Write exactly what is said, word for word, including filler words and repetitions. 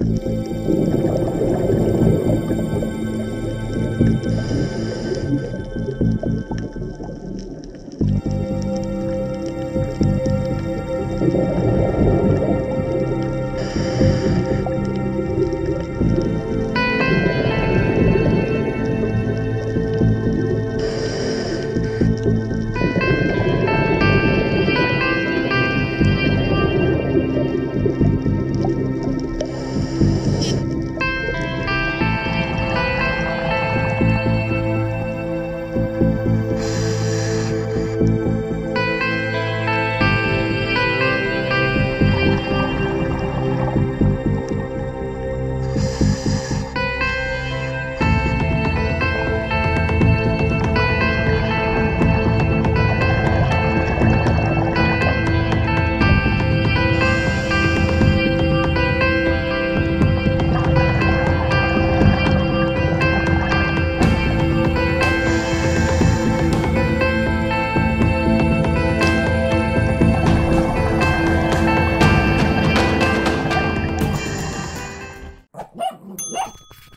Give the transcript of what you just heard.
What?